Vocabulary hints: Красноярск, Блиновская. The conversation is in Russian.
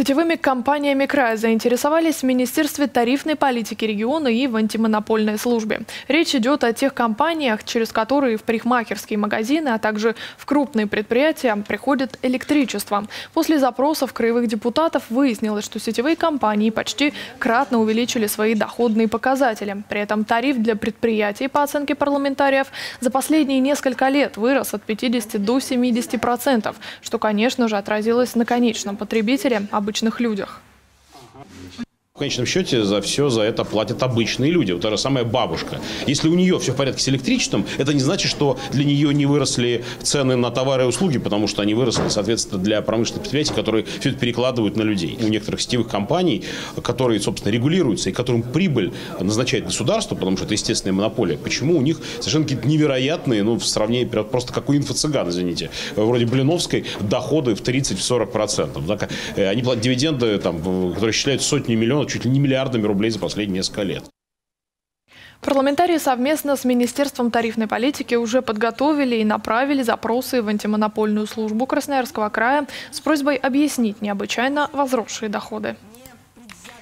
Сетевыми компаниями края заинтересовались в Министерстве тарифной политики региона и в антимонопольной службе. Речь идет о тех компаниях, через которые в парикмахерские магазины, а также в крупные предприятия приходит электричество. После запросов краевых депутатов выяснилось, что сетевые компании почти кратно увеличили свои доходные показатели. При этом тариф для предприятий, по оценке парламентариев, за последние несколько лет вырос от 50 до 70%, что, конечно же, отразилось на конечном потребителе, обычных людях. В конечном счете за все за это платят обычные люди. Вот та же самая бабушка. Если у нее все в порядке с электричеством, это не значит, что для нее не выросли цены на товары и услуги, потому что они выросли, соответственно, для промышленных предприятий, которые все это перекладывают на людей. У некоторых сетевых компаний, которые, собственно, регулируются и которым прибыль назначает государство, потому что это естественная монополия, почему у них совершенно какие-то невероятные, ну, в сравнении просто как у инфо-цыган, извините, вроде Блиновской, доходы в 30–40%. Они платят дивиденды, там, которые считают сотни миллионов, чуть ли не миллиардами рублей за последние несколько лет. Парламентарии совместно с Министерством тарифной политики уже подготовили и направили запросы в антимонопольную службу Красноярского края с просьбой объяснить необычайно возросшие доходы.